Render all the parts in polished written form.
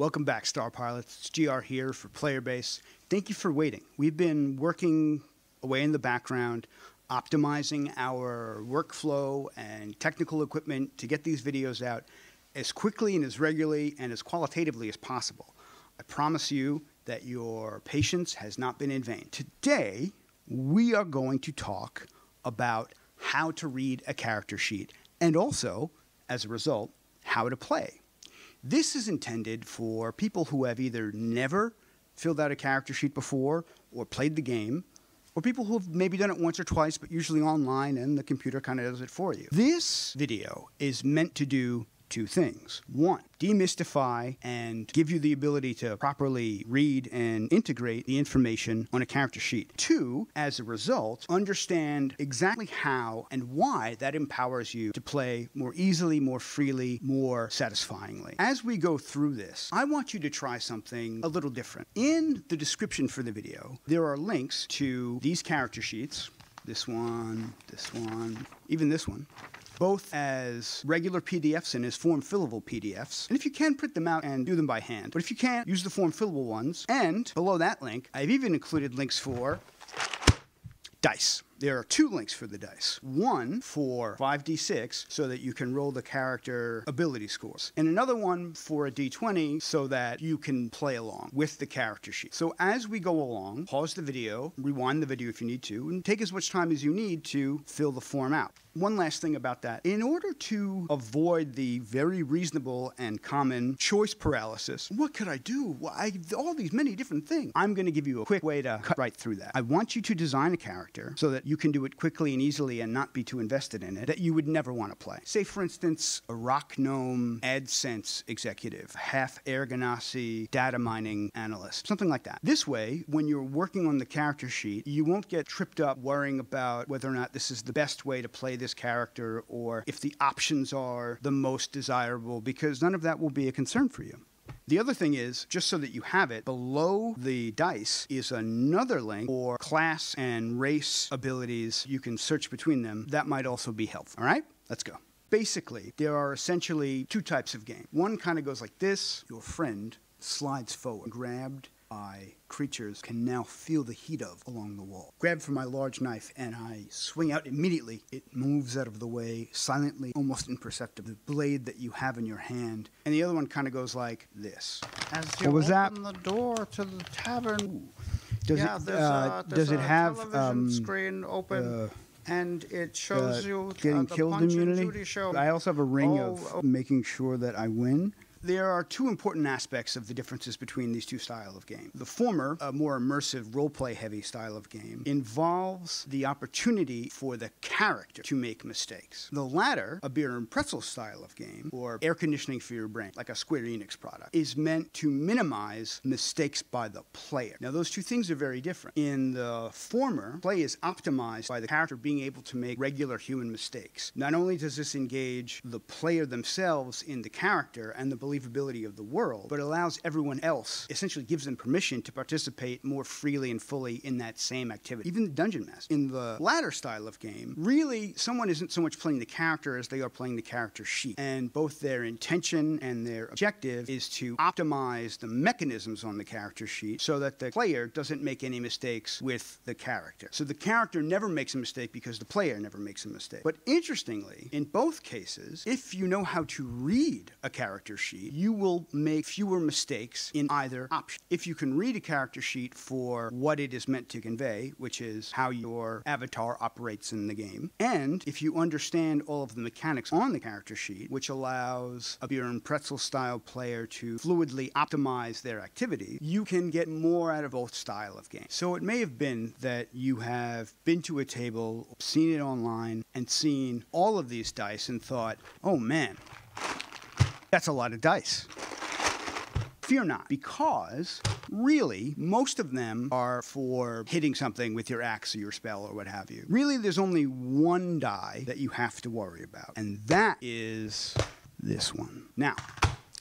Welcome back, Star Pilots. It's GR here for Player Base. Thank you for waiting. We've been working away in the background, optimizing our workflow and technical equipment to get these videos out as quickly and as regularly and as qualitatively as possible. I promise you that your patience has not been in vain. Today, we are going to talk about how to read a character sheet and also, as a result, how to play. This is intended for people who have either never filled out a character sheet before or played the game, or people who have maybe done it once or twice, but usually online and the computer kind of does it for you. This video is meant to do two things. One, demystify and give you the ability to properly read and integrate the information on a character sheet. Two, as a result, understand exactly how and why that empowers you to play more easily, more freely, more satisfyingly. As we go through this, I want you to try something a little different. In the description for the video, there are links to these character sheets, this one, even this one, both as regular PDFs and as form-fillable PDFs. And if you can, print them out and do them by hand. But if you can't, use the form-fillable ones. And below that link, I've even included links for dice. There are two links for the dice. One for 5D6 so that you can roll the character ability scores. And another one for a D20 so that you can play along with the character sheet. So as we go along, pause the video, rewind the video if you need to, and take as much time as you need to fill the form out. One last thing about that. In order to avoid the very reasonable and common choice paralysis, what could I do? Well, all these many different things. I'm going to give you a quick way to cut right through that. I want you to design a character so that you can do it quickly and easily and not be too invested in it that you would never want to play. Say, for instance, a rock gnome AdSense executive, half Ergonasi data mining analyst, something like that. This way, when you're working on the character sheet, you won't get tripped up worrying about whether or not this is the best way to play this character or if the options are the most desirable, because none of that will be a concern for you. The other thing is, just so that you have it, below the dice is another link for class and race abilities. You can search between them. That might also be helpful. All right, let's go. Basically, there are essentially two types of game. One kind of goes like this. Your friend slides forward, grabbed by creatures can now feel the heat of along the wall. Grab for my large knife and I swing out immediately. It moves out of the way, silently, almost imperceptible. The blade that you have in your hand. And the other one kind of goes like this. As you what was that? Open the door to the tavern. Ooh. Does it have a television screen open? And it shows you getting killed immunity. I also have a ring of making sure that I win. There are two important aspects of the differences between these two styles of game. The former, a more immersive, role-play-heavy style of game, involves the opportunity for the character to make mistakes. The latter, a beer and pretzel style of game, or air conditioning for your brain, like a Square Enix product, is meant to minimize mistakes by the player. Now, those two things are very different. In the former, play is optimized by the character being able to make regular human mistakes. Not only does this engage the player themselves in the character and the believability of the world, but allows everyone else, essentially gives them permission to participate more freely and fully in that same activity. Even the dungeon master. In the latter style of game, really, someone isn't so much playing the character as they are playing the character sheet. And both their intention and their objective is to optimize the mechanisms on the character sheet so that the player doesn't make any mistakes with the character. So the character never makes a mistake because the player never makes a mistake. But interestingly, in both cases, if you know how to read a character sheet, you will make fewer mistakes in either option. If you can read a character sheet for what it is meant to convey, which is how your avatar operates in the game, and if you understand all of the mechanics on the character sheet, which allows a beer and pretzel style player to fluidly optimize their activity, you can get more out of both style of game. So it may have been that you have been to a table, seen it online, and seen all of these dice and thought, oh man, that's a lot of dice. Fear not, because really, most of them are for hitting something with your axe or your spell or what have you. Really, there's only one die that you have to worry about, and that is this one. Now,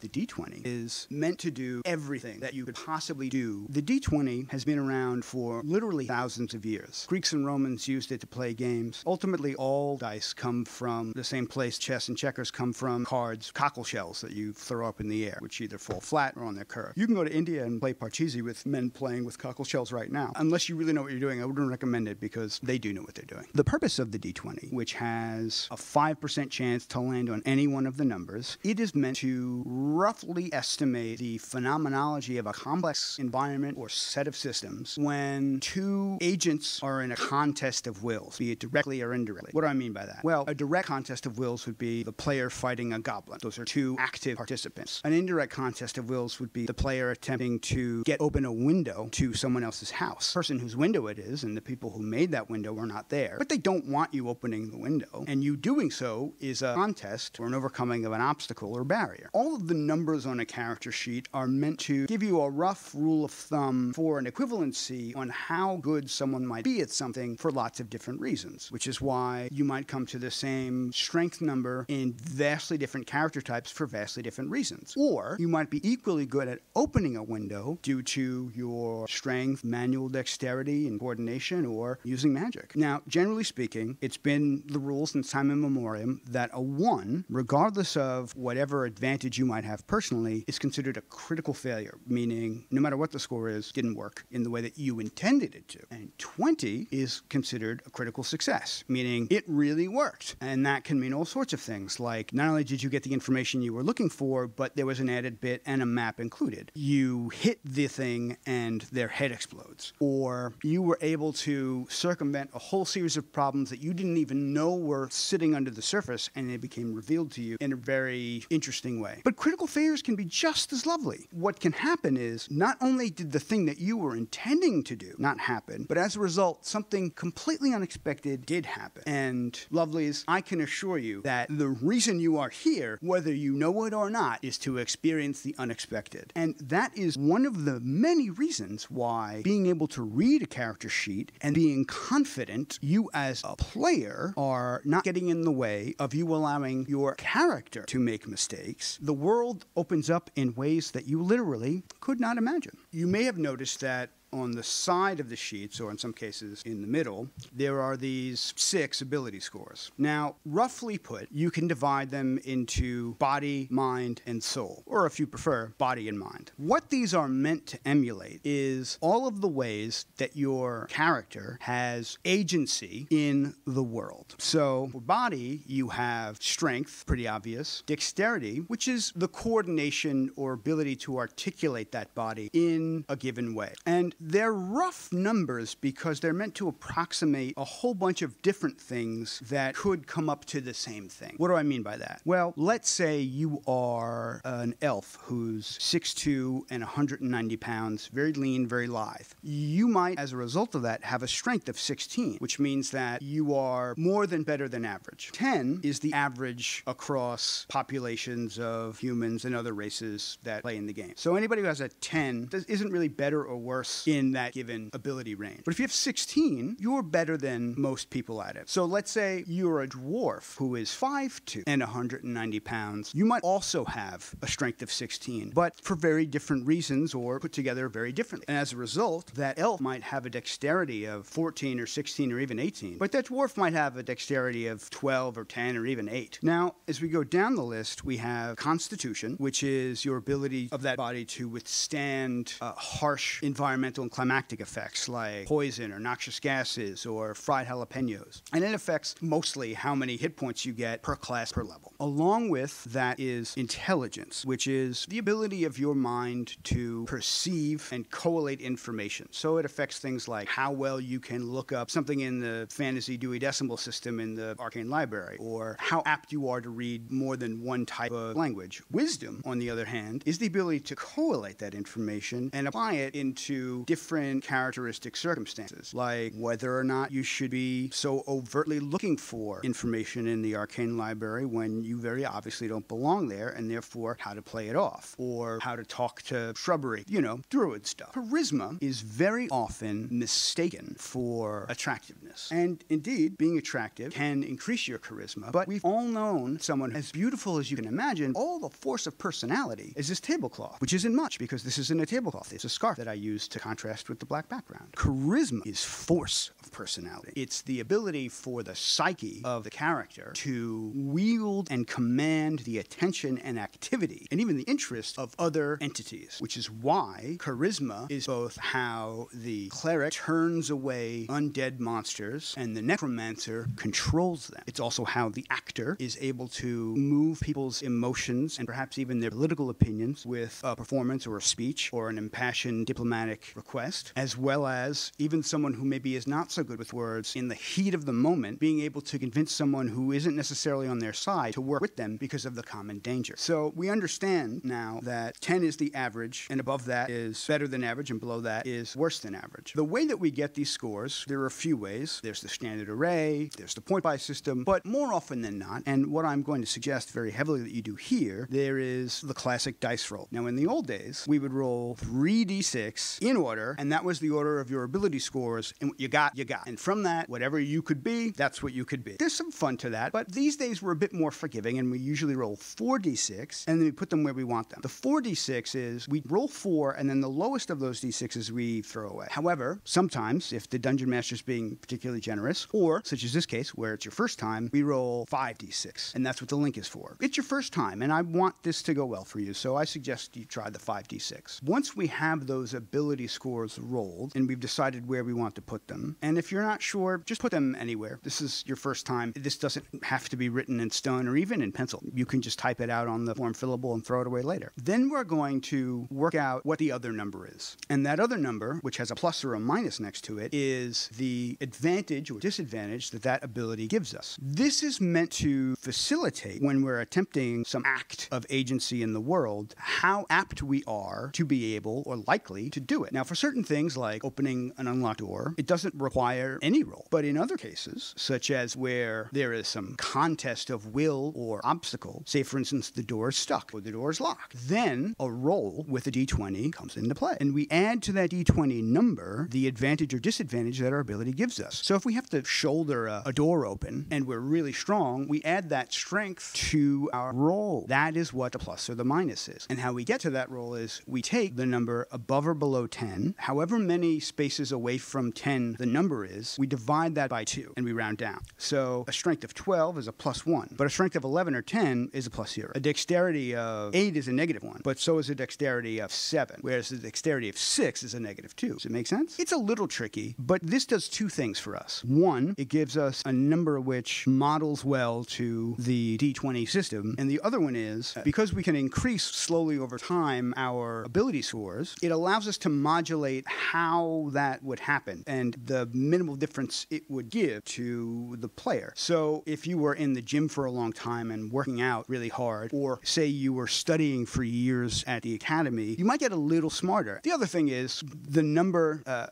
The D20 is meant to do everything that you could possibly do. The D20 has been around for literally thousands of years. Greeks and Romans used it to play games. Ultimately, all dice come from the same place chess and checkers come from, cards, cockle shells that you throw up in the air, which either fall flat or on their curve. You can go to India and play Parcheesi with men playing with cockle shells right now. Unless you really know what you're doing, I wouldn't recommend it because they do know what they're doing. The purpose of the D20, which has a 5% chance to land on any one of the numbers, it is meant to roughly estimate the phenomenology of a complex environment or set of systems when two agents are in a contest of wills, be it directly or indirectly. What do I mean by that? Well, a direct contest of wills would be the player fighting a goblin. Those are two active participants. An indirect contest of wills would be the player attempting to get open a window to someone else's house. The person whose window it is and the people who made that window are not there, but they don't want you opening the window, and you doing so is a contest or an overcoming of an obstacle or barrier. All of the numbers on a character sheet are meant to give you a rough rule of thumb for an equivalency on how good someone might be at something for lots of different reasons, which is why you might come to the same strength number in vastly different character types for vastly different reasons. Or you might be equally good at opening a window due to your strength, manual dexterity, and coordination, or using magic. Now, generally speaking, it's been the rule since time immemorial that a 1, regardless of whatever advantage you might have personally, is considered a critical failure, meaning no matter what the score is, didn't work in the way that you intended it to. And 20 is considered a critical success, meaning it really worked. And that can mean all sorts of things, like not only did you get the information you were looking for, but there was an added bit and a map included. You hit the thing and their head explodes. Or you were able to circumvent a whole series of problems that you didn't even know were sitting under the surface, and it became revealed to you in a very interesting way. But critical failures can be just as lovely. What can happen is not only did the thing that you were intending to do not happen, but as a result, something completely unexpected did happen. And lovelies, I can assure you that the reason you are here, whether you know it or not, is to experience the unexpected. And that is one of the many reasons why being able to read a character sheet and being confident you as a player are not getting in the way of you allowing your character to make mistakes, the world opens up in ways that you literally could not imagine. You may have noticed that on the side of the sheets, or in some cases in the middle, there are these 6 ability scores. Now, roughly put, you can divide them into body, mind, and soul, or if you prefer, body and mind. What these are meant to emulate is all of the ways that your character has agency in the world. So, for body, you have strength, pretty obvious, dexterity, which is the coordination or ability to articulate that body in a given way. And they're rough numbers because they're meant to approximate a whole bunch of different things that could come up to the same thing. What do I mean by that? Well, let's say you are an elf who's 6'2" and 190 pounds, very lean, very lithe. You might, as a result of that, have a strength of 16, which means that you are more than better than average. 10 is the average across populations of humans and other races that play in the game. So anybody who has a 10 isn't really better or worse in that given ability range. But if you have 16, you're better than most people at it. So let's say you're a dwarf who is 5'2" and 190 pounds. You might also have a strength of 16, but for very different reasons or put together very differently. And as a result, that elf might have a dexterity of 14 or 16 or even 18, but that dwarf might have a dexterity of 12 or 10 or even 8. Now, as we go down the list, we have constitution, which is your ability of that body to withstand harsh environmental and climactic effects like poison or noxious gases or fried jalapenos. And it affects mostly how many hit points you get per class per level. Along with that is intelligence, which is the ability of your mind to perceive and collate information. So it affects things like how well you can look up something in the fantasy Dewey Decimal system in the arcane library, or how apt you are to read more than one type of language. Wisdom, on the other hand, is the ability to collate that information and apply it into different characteristic circumstances, like whether or not you should be so overtly looking for information in the arcane library when you very obviously don't belong there, and therefore how to play it off, or how to talk to shrubbery, you know, druid stuff. Charisma is very often mistaken for attractiveness. And indeed, being attractive can increase your charisma, but we've all known someone as beautiful as you can imagine. All the force of personality is this tablecloth, which isn't much because this isn't a tablecloth. It's a scarf that I use to contrast with the black background. Charisma is force of personality. It's the ability for the psyche of the character to wield and command the attention and activity and even the interest of other entities, which is why charisma is both how the cleric turns away undead monsters and the necromancer controls them. It's also how the actor is able to move people's emotions and perhaps even their political opinions with a performance or a speech or an impassioned diplomatic request, as well as even someone who maybe is not so good with words in the heat of the moment, being able to convince someone who isn't necessarily on their side to work with them because of the common danger. So we understand now that 10 is the average, and above that is better than average, and below that is worse than average. The way that we get these scores, there are a few ways. There's the standard array, there's the point-buy system, but more often than not, and what I'm going to suggest very heavily that you do here, there is the classic dice roll. Now, in the old days, we would roll 3d6 in order, and that was the order of your ability scores, and what you got, you got. And from that, whatever you could be, that's what you could be. There's some fun to that, but these days we're a bit more forgiving, and we usually roll 4d6, and then we put them where we want them. The 4d6 is we roll 4, and then the lowest of those d6s we throw away. However, sometimes, if the dungeon master's being particularly generous, or, such as this case, where it's your first time, we roll 5d6, and that's what the link is for. It's your first time, and I want this to go well for you, so I suggest you try the 5d6. Once we have those ability scores rolled, and we've decided where we want to put them, and if you're not sure, just put them anywhere. This is your first time. This doesn't have to be written in stone or even in pencil. You can just type it out on the form fillable and throw it away later. Then we're going to work out what the other number is. And that other number, which has a plus or a minus next to it, is the advantage or disadvantage that that ability gives us. This is meant to facilitate, when we're attempting some act of agency in the world, how apt we are to be able or likely to do it. Now, for certain things like opening an unlocked door, it doesn't require any roll. But in other cases, such as where there is some contest of will or obstacle, say, for instance, the door is stuck or the door is locked, then a roll with a d20 comes into play. And we add to that d20 number the advantage or disadvantage that our ability gives us. So if we have to shoulder a door open and we're really strong, we add that strength to our roll. That is what the plus or the minus is. And how we get to that roll is we take the number above or below 10, however many spaces away from 10 the number is, we divide that by 2 and we round down. So a strength of 12 is a +1, but a strength of 11 or 10 is a +0. A dexterity of 8 is a -1, but so is a dexterity of 7, whereas the dexterity of 6 is a -2. Does it make sense? It's a little tricky, but this does two things for us. One, it gives us a number which models well to the D20 system, and the other one is, because we can increase slowly over time our ability scores, it allows us to modulate how that would happen and the minimal difference it would give to the player. So if you were in the gym for a long time and working out really hard, or say you were studying for years at the academy, you might get a little smarter. The other thing is the number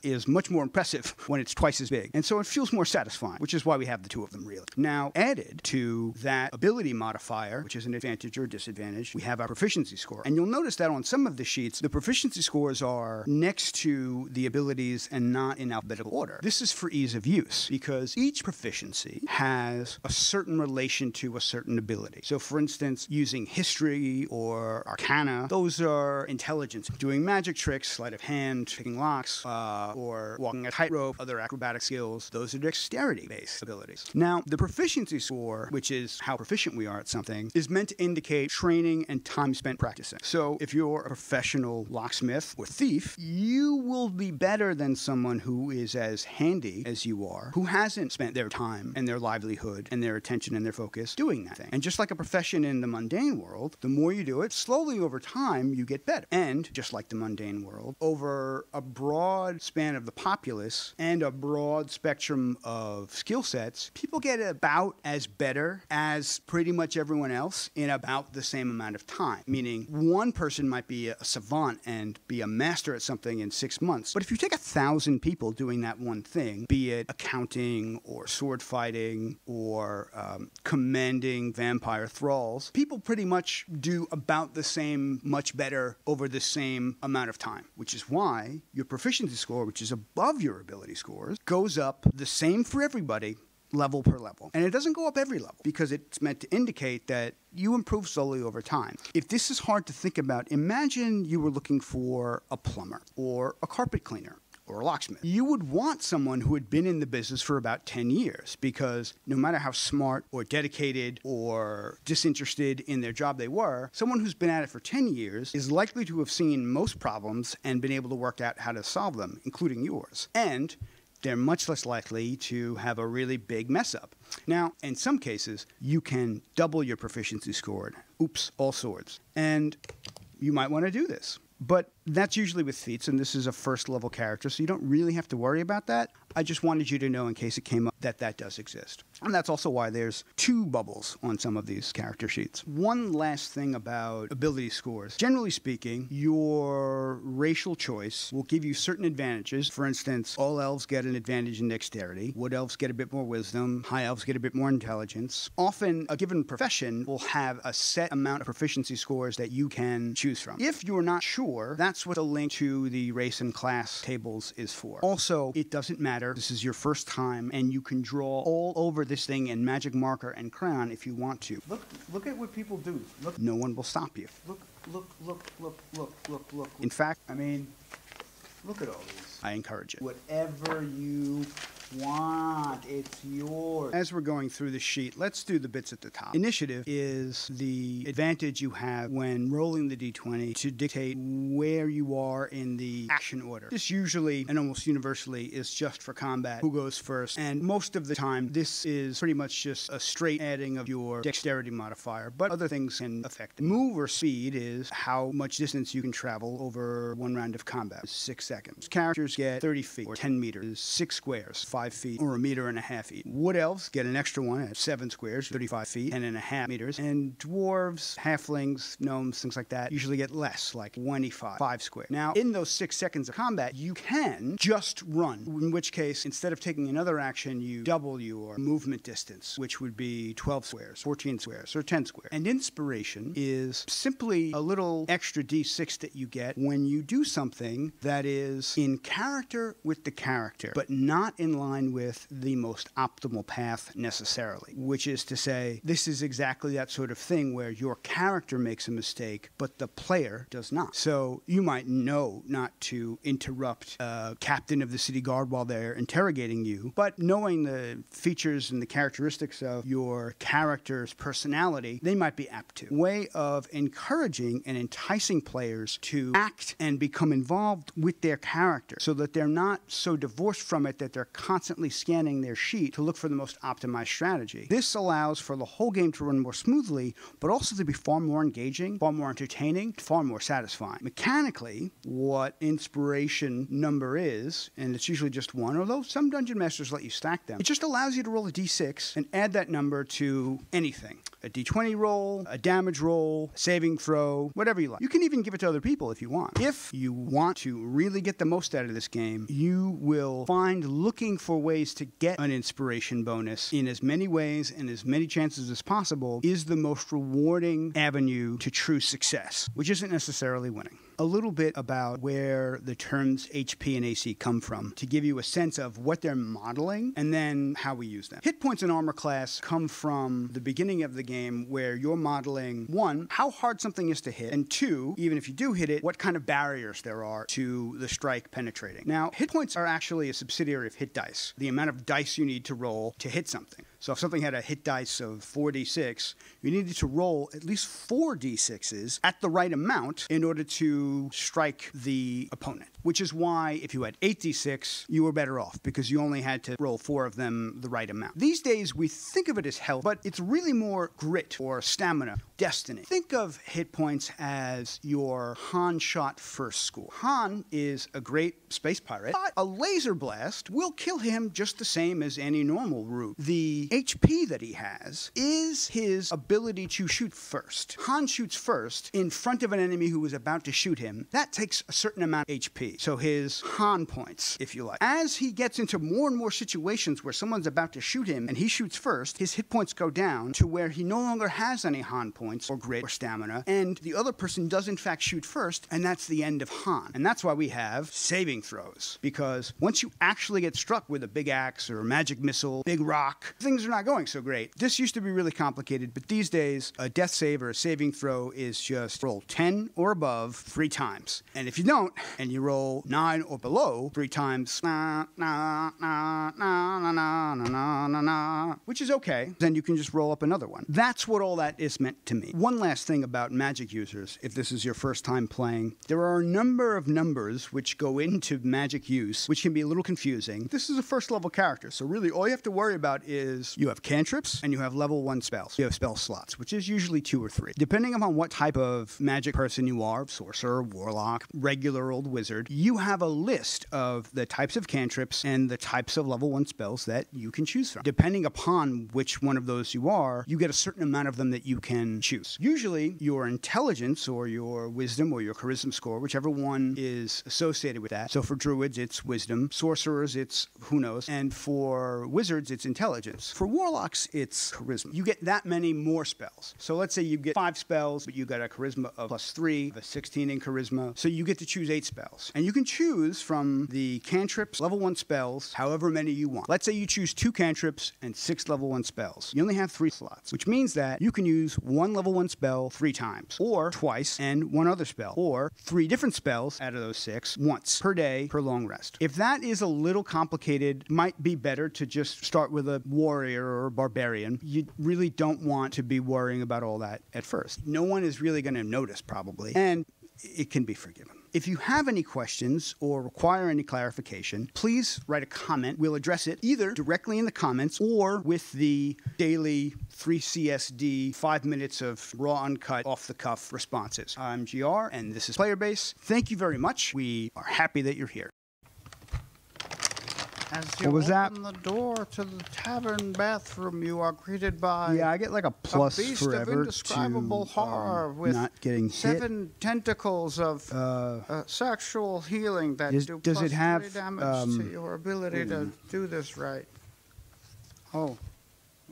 is much more impressive when it's twice as big, and so it feels more satisfying, which is why we have the two of them, really. Now, added to that ability modifier, which is an advantage or disadvantage, we have our proficiency score, and you'll notice that on some of the sheets, the proficiency scores are next to the abilities and not in alphabetical order. This is for ease of use, because each proficiency has a certain relation to a certain ability. So, for instance, using history or arcana, those are intelligence. Doing magic tricks, sleight of hand, picking locks, or walking a tightrope, other acrobatic skills, those are dexterity-based abilities. Now, the proficiency score, which is how proficient we are at something, is meant to indicate training and time spent practicing. So if you're a professional locksmith or thief, you will be better than someone who is as handy as you are, who hasn't spent their time and their livelihood and their attention and their focus doing that thing. And just like a profession in the mundane world, the more you do it, slowly over time, you get better. And just like the mundane world, over a broad span of the populace and a broad spectrum of skill sets, people get about as better as pretty much everyone else in about the same amount of time. Meaning, one person might be a savant and be a master at something in in 6 months. But if you take 1,000 people doing that one thing, be it accounting or sword fighting or commanding vampire thralls, people pretty much do about the same, much better over the same amount of time, which is why your proficiency score, which is above your ability scores, goes up the same for everybody, level per level. And it doesn't go up every level because it's meant to indicate that you improve slowly over time. If this is hard to think about, imagine you were looking for a plumber or a carpet cleaner or a locksmith. You would want someone who had been in the business for about 10 years because no matter how smart or dedicated or disinterested in their job they were, someone who's been at it for 10 years is likely to have seen most problems and been able to work out how to solve them, including yours. And they're much less likely to have a really big mess up. Now, in some cases, you can double your proficiency score. Oops, all swords. And you might want to do this. But that's usually with feats, and this is a first-level character, so you don't really have to worry about that. I just wanted you to know in case it came up that that does exist. And that's also why there's 2 bubbles on some of these character sheets. One last thing about ability scores. Generally speaking, your racial choice will give you certain advantages. For instance, all elves get an advantage in dexterity. Wood elves get a bit more wisdom. High elves get a bit more intelligence. Often, a given profession will have a set amount of proficiency scores that you can choose from. If you're not sure, that's what a link to the race and class tables is for. Also, it doesn't matter. This is your first time, and you can draw all over this thing in magic marker and crayon if you want to. Look at what people do. Look. No one will stop you. Look. In fact, I mean, look at all these. I encourage it. Whatever you want, it's yours. As we're going through the sheet, let's do the bits at the top. Initiative is the advantage you have when rolling the d20 to dictate where you are in the action order. This usually and almost universally is just for combat, who goes first, and most of the time this is pretty much just a straight adding of your dexterity modifier, but other things can affect it. Move or speed is how much distance you can travel over one round of combat. It's 6 seconds. Characters get 30 feet or 10 meters, 6 squares, 5 feet or 1.5 feet. Wood elves get an extra one at 7 squares, 35 feet, 10.5 meters. And dwarves, halflings, gnomes, things like that usually get less, like 25, 5 squares. Now, in those 6 seconds of combat, you can just run, in which case, instead of taking another action, you double your movement distance, which would be 12 squares, 14 squares, or 10 squares. And inspiration is simply a little extra d6 that you get when you do something that is in character with the character, but not in line with the most optimal path necessarily, which is to say, this is exactly that sort of thing where your character makes a mistake, but the player does not. So you might know not to interrupt a captain of the city guard while they're interrogating you, but knowing the features and the characteristics of your character's personality, they might be apt to. Way of encouraging and enticing players to act and become involved with their character so that they're not so divorced from it that they're constantly scanning their sheet to look for the most optimized strategy. This allows for the whole game to run more smoothly, but also to be far more engaging, far more entertaining, far more satisfying. Mechanically, what inspiration number is, and it's usually just one, although some dungeon masters let you stack them, it just allows you to roll a d6 and add that number to anything. A d20 roll, a damage roll, saving throw, whatever you like. You can even give it to other people if you want. If you want to really get the most out of this game, you will find looking for ways to get an inspiration bonus in as many ways and as many chances as possible is the most rewarding avenue to true success, which isn't necessarily winning. A little bit about where the terms HP and AC come from to give you a sense of what they're modeling and then how we use them. Hit points and armor class come from the beginning of the game where you're modeling, 1, how hard something is to hit, and 2, even if you do hit it, what kind of barriers there are to the strike penetrating. Now, hit points are actually a subsidiary of hit dice, the amount of dice you need to roll to hit something. So if something had a hit dice of 4d6, you needed to roll at least 4d6s at the right amount in order to strike the opponent, which is why if you had 8d6, you were better off because you only had to roll 4 of them the right amount. These days, we think of it as health, but it's really more grit or stamina, destiny. Think of hit points as your Han shot first score. Han is a great space pirate, but a laser blast will kill him just the same as any normal route. The the HP that he has is his ability to shoot first. Han shoots first in front of an enemy who is about to shoot him. That takes a certain amount of HP, so his Han points, if you like. As he gets into more and more situations where someone's about to shoot him and he shoots first, his hit points go down to where he no longer has any Han points or grit or stamina, and the other person does in fact shoot first, and that's the end of Han. And that's why we have saving throws, because once you actually get struck with a big axe or a magic missile, big rock, things are not going so great. This used to be really complicated, but these days a death save or a saving throw is just roll 10 or above 3 times. And if you don't, and you roll 9 or below 3 times, which is okay, then you can just roll up another one. That's what all that is meant to me. One last thing about magic users, if this is your first time playing, there are a number of numbers which go into magic use, which can be a little confusing. This is a first level character, so really all you have to worry about is you have cantrips and you have level 1 spells. You have spell slots, which is usually 2 or 3. Depending upon what type of magic person you are, sorcerer, warlock, regular old wizard, you have a list of the types of cantrips and the types of level 1 spells that you can choose from. Depending upon which one of those you are, you get a certain amount of them that you can choose. Usually your intelligence or your wisdom or your charisma score, whichever one is associated with that. So for druids, it's wisdom. Sorcerers, it's who knows. And for wizards, it's intelligence. For warlocks, it's charisma. You get that many more spells. So let's say you get 5 spells, but you got a charisma of +3, a 16 in charisma. So you get to choose 8 spells. And you can choose from the cantrips, level 1 spells, however many you want. Let's say you choose 2 cantrips and 6 level 1 spells. You only have 3 slots, which means that you can use 1 level 1 spell 3 times, or twice and 1 other spell, or 3 different spells out of those 6 once per day per long rest. If that is a little complicated, might be better to just start with a warrior or a barbarian. You really don't want to be worrying about all that at first. No one is really going to notice probably, and it can be forgiven. If you have any questions or require any clarification, please write a comment. We'll address it either directly in the comments or with the daily 3CSD 5 minutes of raw, uncut, off-the-cuff responses. I'm GR, and this is Player Base. Thank you very much. We are happy that you're here. As you open the door to the tavern bathroom, you are greeted by... Yeah, I get like a plus forever to... A beast of indescribable horror with not getting 7 tentacles of sexual healing that do plus 3 damage to your ability to do this right. Oh.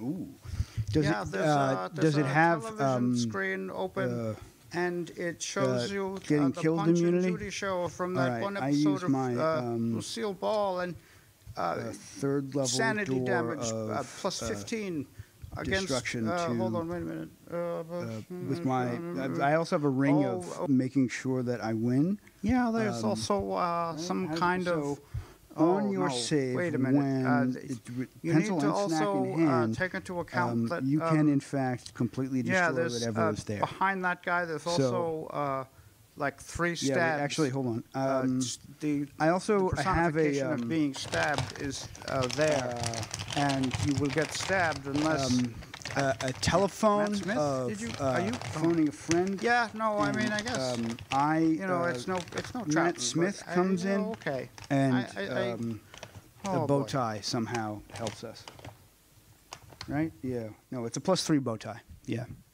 Ooh. Does it have a television screen open... And it shows you the Punch and Judy show from that one episode of Lucille Ball and... Third-level sanity damage, plus 15 against... Destruction to, hold on, wait a minute. With my... I also have a ring of making sure that I win. Yeah, there's also some kind of... On your save, wait a minute. You need to also take into account that... You can, in fact, completely destroy whatever is there. Behind that guy, there's also... like 3 stabs. Yeah, actually, hold on. I have a of being stabbed is there, and you will get stabbed unless a telephone. Matt Smith, are you phoning a friend? Yeah, no, and, I mean, I guess you know, it's no trap. Matt Smith comes in, and the bow tie somehow helps us, right? Yeah, no, it's a +3 bow tie. Yeah.